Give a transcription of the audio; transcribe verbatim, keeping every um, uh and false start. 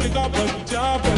the job,